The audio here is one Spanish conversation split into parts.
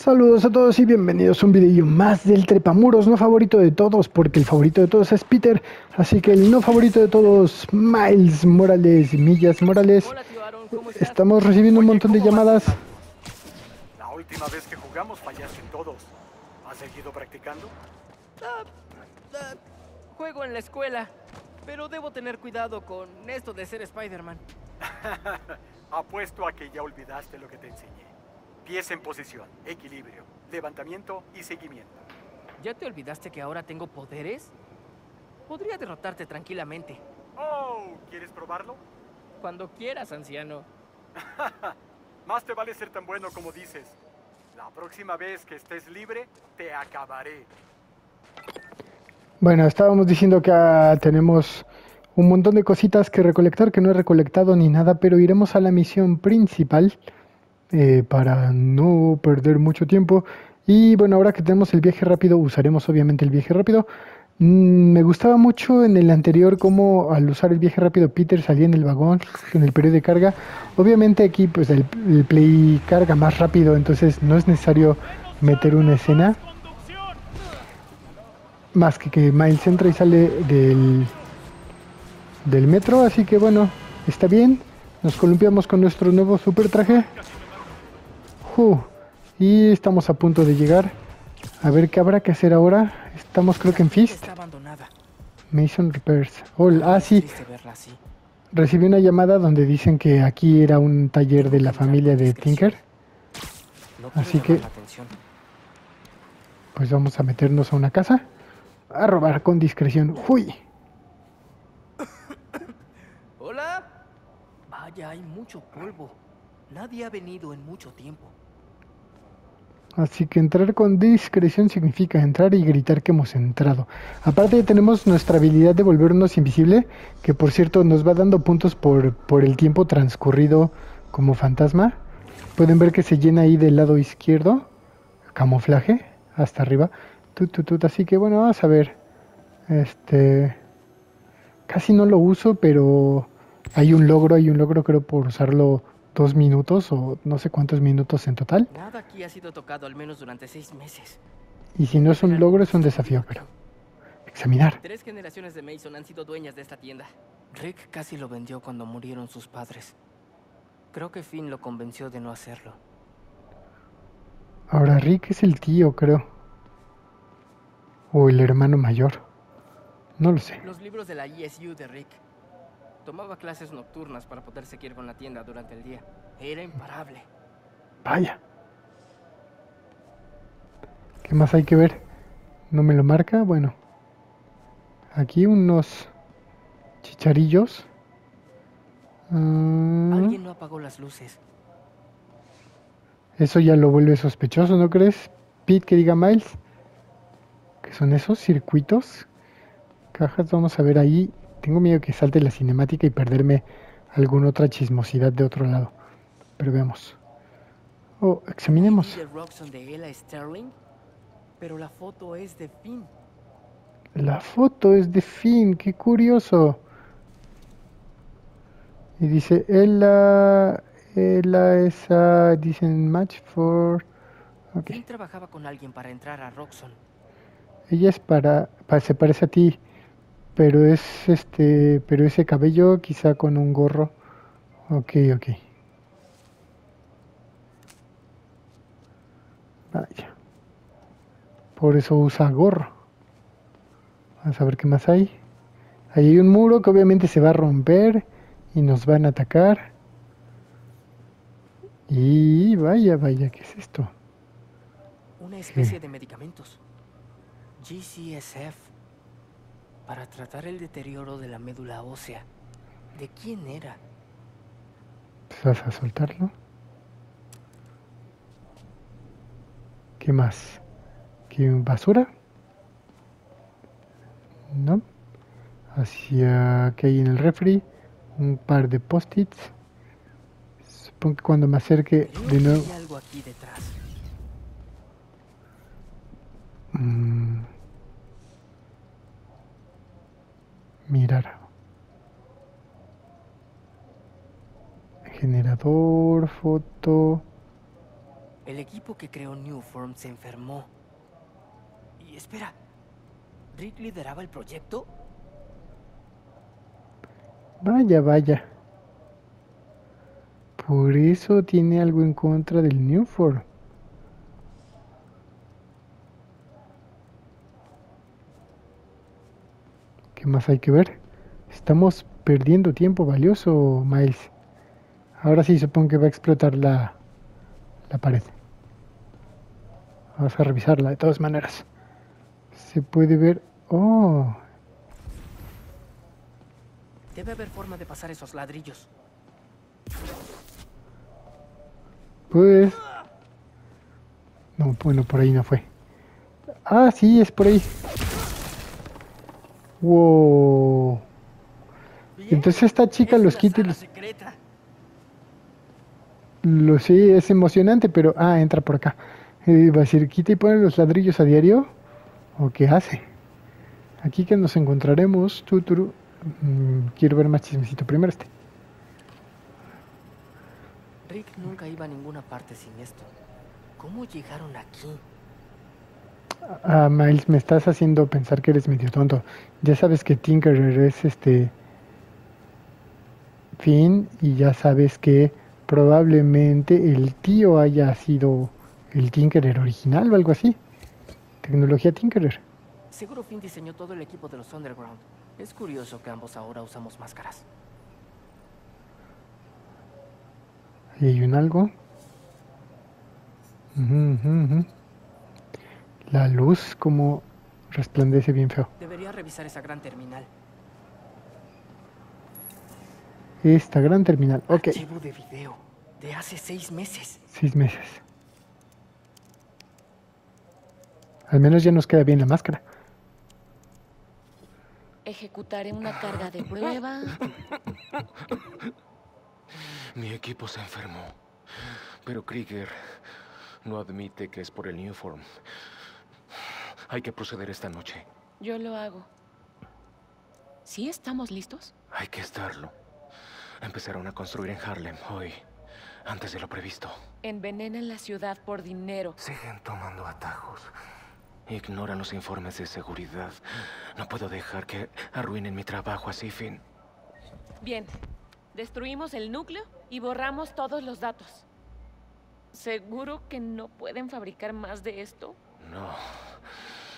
Saludos a todos y bienvenidos a un video más del trepamuros no favorito de todos, porque el favorito de todos es Peter, así que el no favorito de todos, Miles Morales, Millas Morales. Hola, tío Aaron, ¿cómo estás? Estamos recibiendo un montón de llamadas. La última vez que jugamos fallaste en todos. ¿Has seguido practicando? Juego en la escuela, pero debo tener cuidado con esto de ser Spider-Man. Apuesto a que ya olvidaste lo que te enseñé. Pies en posición, equilibrio, levantamiento y seguimiento. ¿Ya te olvidaste que ahora tengo poderes? Podría derrotarte tranquilamente. Oh, ¿quieres probarlo? Cuando quieras, anciano. Más te vale ser tan bueno como dices. La próxima vez que estés libre, te acabaré. Bueno, estábamos diciendo que tenemos un montón de cositas que recolectar, que no he recolectado ni nada, pero iremos a la misión principal. Para no perder mucho tiempo. Y bueno, ahora que tenemos el viaje rápido, usaremos obviamente el viaje rápido. Me gustaba mucho en el anterior cómo al usar el viaje rápido Peter salía en el vagón, en el periodo de carga. Obviamente aquí pues el play carga más rápido, entonces no es necesario meter una escena. Más que Miles entra y sale del metro, así que bueno, está bien. Nos columpiamos con nuestro nuevo super traje. Y estamos a punto de llegar. A ver qué habrá que hacer ahora. Estamos creo que en Fist. Mason Repairs. Sí. Recibí una llamada donde dicen que aquí era un taller de la familia de Tinker. Así que pues vamos a meternos a una casa a robar con discreción. ¡Uy! Hola. Vaya, hay mucho polvo. Nadie ha venido en mucho tiempo. Así que entrar con discreción significa entrar y gritar que hemos entrado. Aparte tenemos nuestra habilidad de volvernos invisible, que por cierto nos va dando puntos por el tiempo transcurrido como fantasma. Pueden ver que se llena ahí del lado izquierdo, camuflaje, hasta arriba. Así que bueno, vamos a ver. Casi no lo uso, pero hay un logro creo por usarlo 2 minutos o no sé cuántos minutos en total. Nada aquí ha sido tocado al menos durante 6 meses. Y si no es un logro es un desafío, pero examinar. 3 generaciones de Mason han sido dueñas de esta tienda. Rick casi lo vendió cuando murieron sus padres. Creo que Finn lo convenció de no hacerlo. Ahora Rick es el tío, creo. O el hermano mayor. No lo sé. Los libros de la ESU de Rick. Tomaba clases nocturnas para poder seguir con la tienda durante el día. Era imparable. Vaya. ¿Qué más hay que ver? ¿No me lo marca? Bueno. Aquí unos chicharillos. Alguien no apagó las luces. Eso ya lo vuelve sospechoso, ¿no crees? Pete, que diga Miles. ¿Qué son esos circuitos? Cajas, vamos a ver ahí. Tengo miedo que salte la cinemática y perderme alguna otra chismosidad de otro lado. Pero veamos. Examinemos. Pero la foto es de Finn. La foto es de Finn, qué curioso. Y dice, Ella es a decent match for... Okay. Finn trabajaba con alguien para entrar a Roxxon. Ella es se parece a ti. Pero es pero ese cabello quizá con un gorro. Ok. Vaya. Por eso usa gorro. Vamos a ver qué más hay. Ahí hay un muro que obviamente se va a romper y nos van a atacar. Y vaya, ¿qué es esto? Una especie de medicamentos. GCSF. Para tratar el deterioro de la médula ósea. ¿De quién era? ¿Vas a soltarlo? ¿Qué más? ¿Qué basura? No. Hacia que hay en el refri. Un par de post-its. Supongo que cuando me acerque de nuevo. Hay algo aquí detrás. Mirar. Generador, foto. El equipo que creó Newform se enfermó. Y espera, ¿Rick lideraba el proyecto? Vaya, vaya. Por eso tiene algo en contra del Newform. ¿Qué más hay que ver? Estamos perdiendo tiempo valioso, Miles. Ahora sí supongo que va a explotar la pared. Vamos a revisarla de todas maneras. Se puede ver... ¡Oh! Debe haber forma de pasar esos ladrillos. Pues... No, bueno, por ahí no fue. Ah, sí, es por ahí. Wow. Entonces esta chica los quita y los... Sí, es emocionante, pero... Ah, entra por acá. Va a decir, quita y pone los ladrillos a diario. ¿O qué hace? Aquí que nos encontraremos. Tuturu. Quiero ver más chismecito. Primero este. Rick nunca iba a ninguna parte sin esto. ¿Cómo llegaron aquí? Ah, Miles, me estás haciendo pensar que eres medio tonto. Ya sabes que Tinkerer es Finn, y ya sabes que probablemente el tío haya sido el Tinkerer original o algo así. Tecnología Tinkerer. Seguro Finn diseñó todo el equipo de los Underground. Es curioso que ambos ahora usamos máscaras. ¿Y hay un algo? La luz como resplandece bien feo. Debería revisar esa gran terminal. Esta gran terminal, ok. Archivo de video de hace 6 meses. 6 meses. Al menos ya nos queda bien la máscara. Ejecutaré una carga de prueba. Mi equipo se enfermó, pero Krieger no admite que es por el Newform. Hay que proceder esta noche. Yo lo hago. ¿Sí estamos listos? Hay que estarlo. Empezaron a construir en Harlem hoy, antes de lo previsto. Envenenan la ciudad por dinero. Siguen tomando atajos. Ignoran los informes de seguridad. No puedo dejar que arruinen mi trabajo así, Finn. Bien. Destruimos el núcleo y borramos todos los datos. ¿Seguro que no pueden fabricar más de esto? No.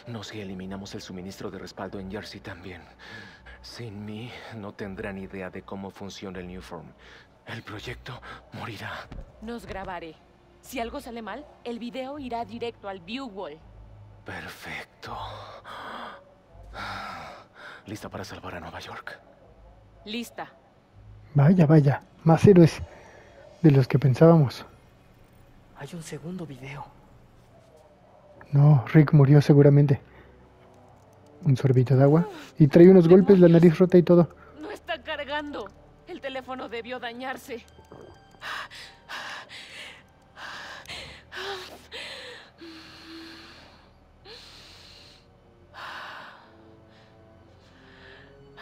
No si eliminamos el suministro de respaldo en Jersey también. Sin mí, no tendrán idea de cómo funciona el Newform. El proyecto morirá. Nos grabaré. Si algo sale mal, el video irá directo al Viewwall. Perfecto. ¿Lista para salvar a Nueva York? Lista. Vaya, vaya. Más héroes de los que pensábamos. Hay un segundo video. No, Rick murió seguramente. Un sorbito de agua. Y trae unos golpes, la nariz rota y todo. No está cargando. El teléfono debió dañarse.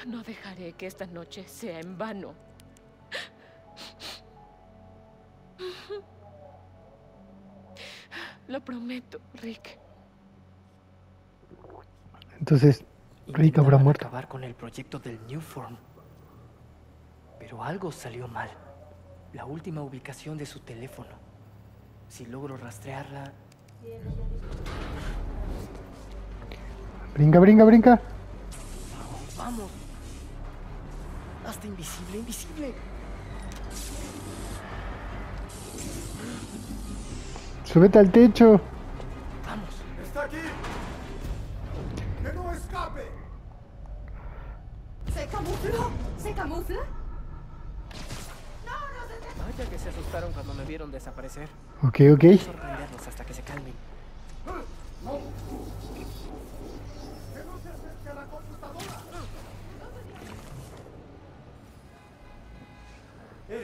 No dejaré que esta noche sea en vano. Lo prometo, Rick. Entonces, Rick habrá muerto. Acabar con el proyecto del Newform. Pero algo salió mal. La última ubicación de su teléfono. Si logro rastrearla... Brinca, brinca, brinca. Vamos, vamos. Hasta invisible, invisible. Súbete al techo. Vamos. Está aquí. Que no escape. ¿Se camufla? ¿Se camufla? No, no se... Vaya que se asustaron cuando me vieron desaparecer. Ok, ok. Vamos a sorprenderlos hasta que se calmen. Que no se acerque a la computadora.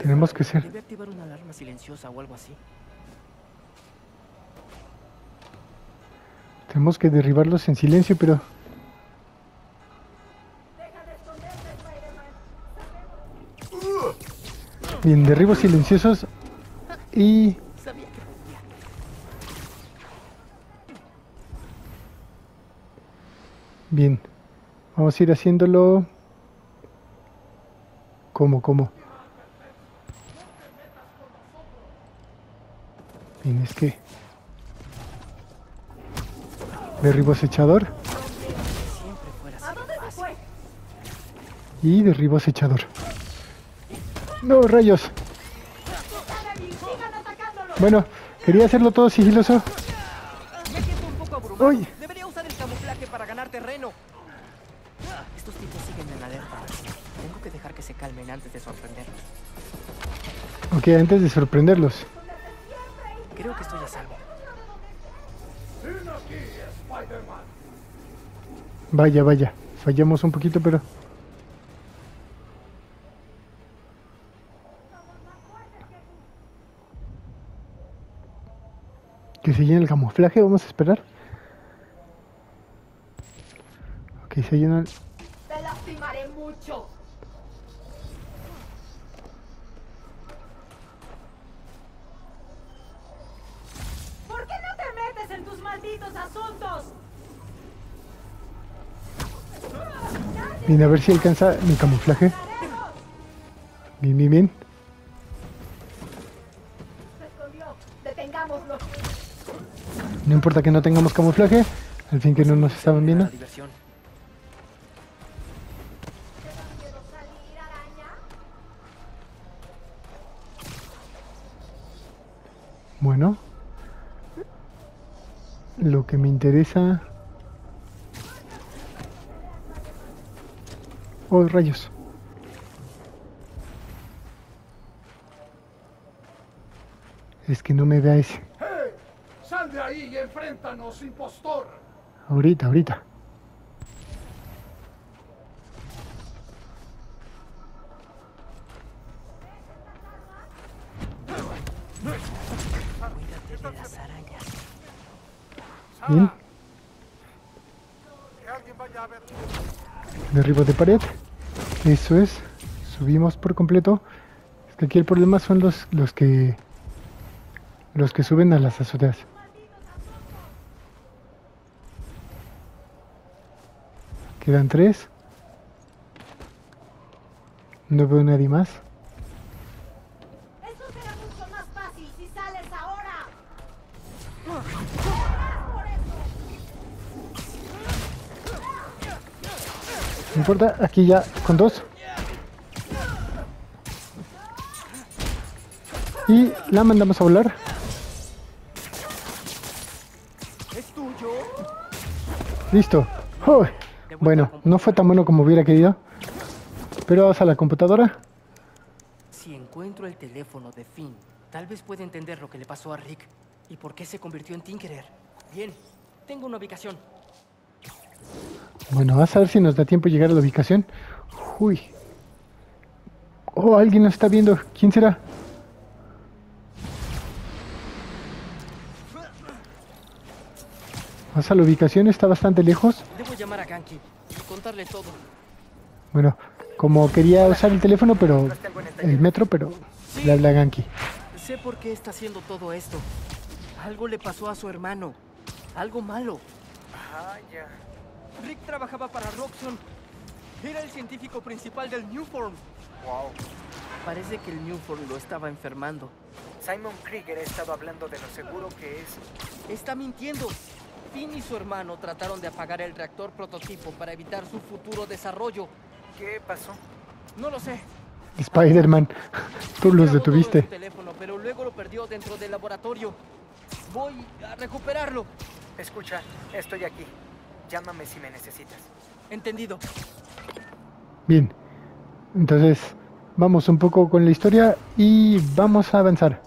Tenemos que ser... Debe activar una alarma silenciosa o algo así. Tenemos que derribarlos en silencio, pero... Bien, derribos silenciosos y... Bien, vamos a ir haciéndolo. ¿Cómo? Bien, es que... derribo acechador. Y derribo acechador. ¡No, rayos! Bueno, quería hacerlo todo sigiloso. Me siento un poco abrumado. ¡Ay! Debería usar el camuflaje para ganar terreno. Estos tipos siguen en alerta. Tengo que dejar que se calmen antes de sorprenderlos. Ok, antes de sorprenderlos. Creo que estoy a salvo. Vaya. Fallamos un poquito, pero... que se llene el camuflaje, vamos a esperar. Ok, se llena el... te lastimaré mucho. ¿Por qué no te metes en tus malditos asuntos? Bien, a ver si alcanza mi camuflaje. Bien. No importa que no tengamos camuflaje, al fin que no nos estaban viendo. Bueno, lo que me interesa... ¡oh, rayos! Es que no me vea ese. ¡Sal de ahí y enfréntanos, impostor! Ahorita. Cuídate de las arañas. Bien. Derribo de pared. Eso es. Subimos por completo. Es que aquí el problema son los que suben a las azoteas. Quedan 3. No veo nadie más. Eso será mucho más fácil si sales ahora. No importa, aquí ya con 2. Y la mandamos a volar. ¿Es tuyo? Listo. ¡Oh! Bueno, no fue tan bueno como hubiera querido. Pero vamos a la computadora. Si encuentro el teléfono de Finn, tal vez pueda entender lo que le pasó a Rick y por qué se convirtió en Tinkerer. Bien, tengo una ubicación. Bueno, vas a ver si nos da tiempo llegar a la ubicación. Uy. Oh, alguien nos está viendo. ¿Quién será? Vas a la ubicación, está bastante lejos. Debo llamar a Ganke y contarle todo. Bueno, como quería usar el teléfono, pero el metro, pero sí, le habla a Ganke. Sé por qué está haciendo todo esto. Algo le pasó a su hermano. Algo malo. Rick trabajaba para Roxxon. Era el científico principal del Newform. Wow. Parece que el Newform lo estaba enfermando. Simon Krieger ha estado hablando de lo seguro que es. Está mintiendo. Finn y su hermano trataron de apagar el reactor prototipo para evitar su futuro desarrollo. ¿Qué pasó? No lo sé. Spider-Man, tú los detuviste. Teléfono, pero luego lo perdió dentro del laboratorio. Voy a recuperarlo. Escucha, estoy aquí. Llámame si me necesitas. Entendido. Bien. Entonces, vamos un poco con la historia y vamos a avanzar.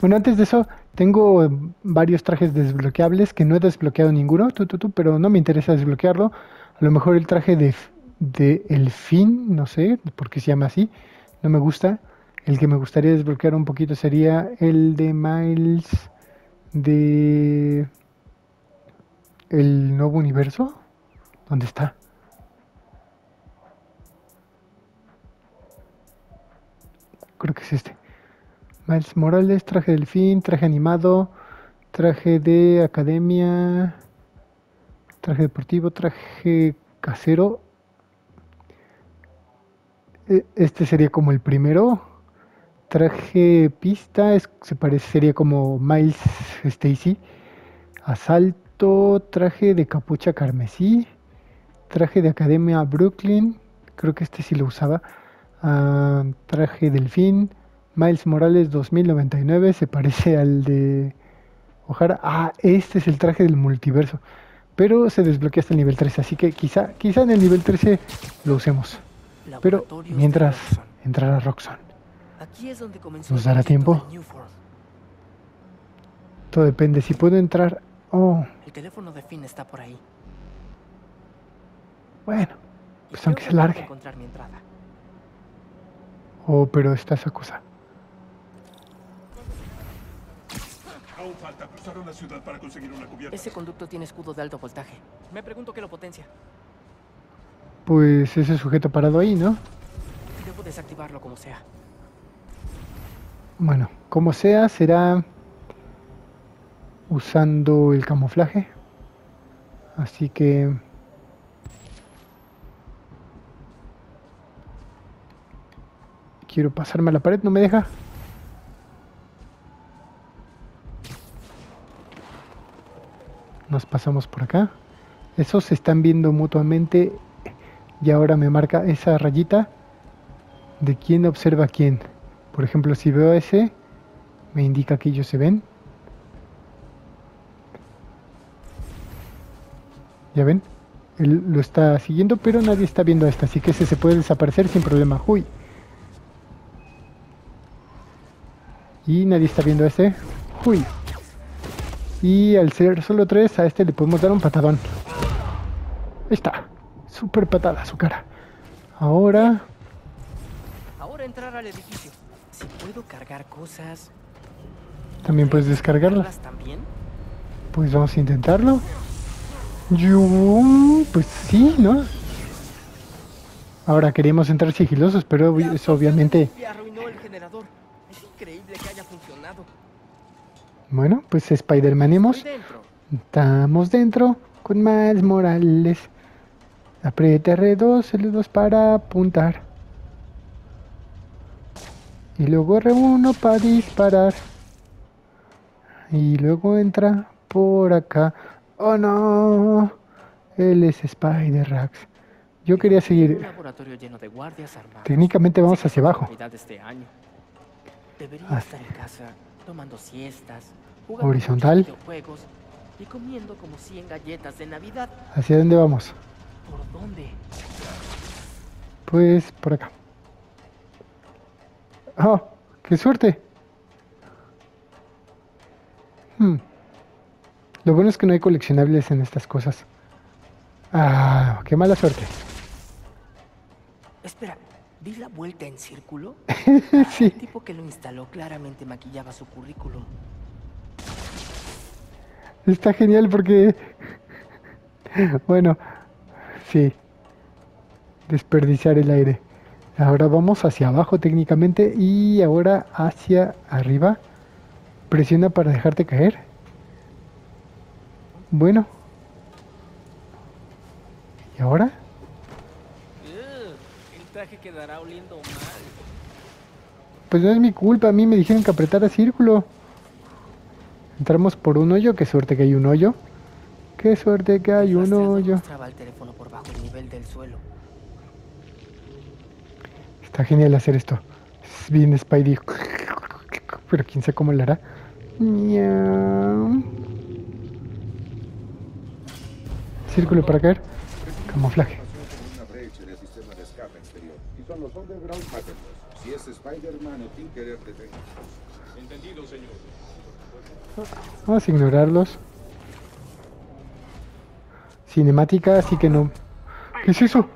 Bueno, antes de eso... tengo varios trajes desbloqueables que no he desbloqueado ninguno, pero no me interesa desbloquearlo. A lo mejor el traje de el Finn, no sé por qué se llama así, no me gusta. El que me gustaría desbloquear un poquito sería el de Miles de el nuevo universo. ¿Dónde está? Creo que es este. Miles Morales, traje del Finn, traje animado, traje de academia, Traje deportivo, traje casero. Este sería como el primero. Traje pista, sería como Miles Stacy. Asalto, traje de capucha carmesí. Traje de academia Brooklyn, creo que este sí lo usaba. Traje delfín. Miles Morales 2099, se parece al de O'Hara. Ah, este es el traje del multiverso, pero se desbloquea hasta el nivel 13, así que quizá en el nivel 13 lo usemos. Pero mientras entrar a Roxxon, ¿nos dará tiempo? Todo depende, si puedo entrar... Oh. El teléfono de Finn está por ahí. Bueno, pues aunque se largue. Oh, pero está esa cosa. Aún falta cruzar una ciudad para conseguir una cubierta. Ese conducto tiene escudo de alto voltaje. Me pregunto qué lo potencia. Pues ese sujeto parado ahí, ¿no? Debo desactivarlo como sea. Bueno, como sea, será usando el camuflaje. Así que... Quiero pasarme a la pared, no me deja. Nos pasamos por acá. Esos se están viendo mutuamente. Y ahora me marca esa rayita de quién observa a quién. Por ejemplo, si veo a ese, me indica que ellos se ven. ¿Ya ven? Él lo está siguiendo, pero nadie está viendo a esta. Así que ese se puede desaparecer sin problema. ¡Uy! Y nadie está viendo a este. ¡Uy! Y al ser solo 3, a este le podemos dar un patadón. Ahí está. Súper patada su cara. Ahora entrar al edificio. Si puedo cargar cosas... También puedes descargarlas. Pues vamos a intentarlo. Pues sí, ¿no? Ahora queríamos entrar sigilosos, pero eso obviamente... Bueno, pues Spider-Manemos. Estamos dentro con Miles Morales. Apriete R2, L2 para apuntar. Y luego R1 para disparar. Y luego entra por acá. ¡Oh no! Él es Spider-Rax. Yo quería seguir. Técnicamente vamos hacia abajo. Debería estar en casa, tomando siestas, jugando horizontal y comiendo como 100 galletas de Navidad. ¿Hacia dónde vamos? ¿Por dónde? Pues por acá. ¡Oh! ¡Qué suerte! Lo bueno es que no hay coleccionables en estas cosas. ¡Ah! ¡Qué mala suerte! Espera. ¿Di la vuelta en círculo? Sí. El tipo que lo instaló claramente maquillaba su currículum. Está genial porque... Bueno, sí. Desperdiciar el aire. Ahora vamos hacia abajo técnicamente y ahora hacia arriba. Presiona para dejarte caer. Bueno. ¿Y ahora? Quedará oliendo mal. Pues no es mi culpa, a mí me dijeron que apretara círculo. Entramos por un hoyo, qué suerte que hay un hoyo. Qué suerte que hay un hoyo. Está genial hacer esto. Es bien Spidey. Pero quién sabe cómo lo hará. Círculo para caer. Camuflaje. Los underground patterns. Si es Spider-Man o Tinkerer, detengan. Entendido, señor. Vamos a ignorarlos. Cinemática, así que no. ¿Qué es eso?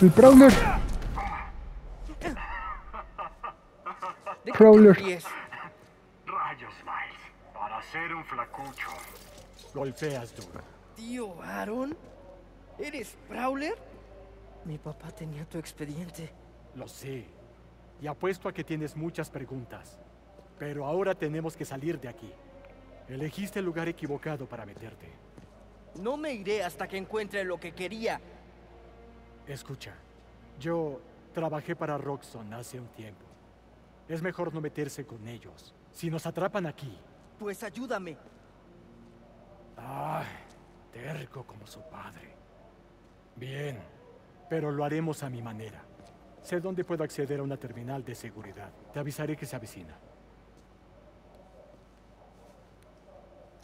¡El Prowler! ¡Prowler! Rayos, Miles. Para ser un flacucho. Golpeas duro. Tío Aaron, ¿eres Prowler? Mi papá tenía tu expediente. Lo sé. Y apuesto a que tienes muchas preguntas. Pero ahora tenemos que salir de aquí. Elegiste el lugar equivocado para meterte. No me iré hasta que encuentre lo que quería. Escucha, yo trabajé para Roxxon hace un tiempo. Es mejor no meterse con ellos. Si nos atrapan aquí... Pues ayúdame. Ay, terco como su padre. Bien, pero lo haremos a mi manera. Sé dónde puedo acceder a una terminal de seguridad. Te avisaré que se avecina.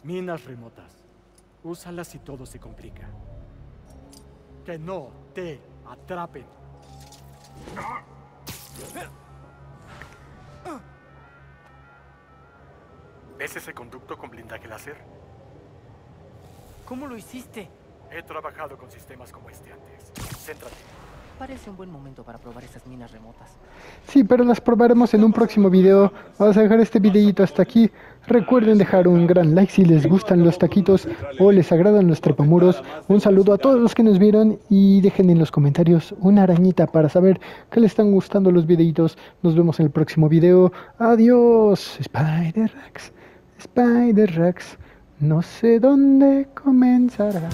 Minas remotas. Úsalas si todo se complica. ¡Que no te atrapen! ¿Ves ese conducto con blindaje láser? ¿Cómo lo hiciste? He trabajado con sistemas como este antes. Céntrate. Parece un buen momento para probar esas minas remotas. Sí, pero las probaremos en un próximo video. Vamos a dejar este videito hasta aquí. Recuerden dejar un gran like si les gustan los taquitos o les agradan los trepamuros. Un saludo a todos los que nos vieron y dejen en los comentarios una arañita para saber que les están gustando los videitos. Nos vemos en el próximo video. Adiós. Spider-Rex, Spider-Rex, no sé dónde comenzará.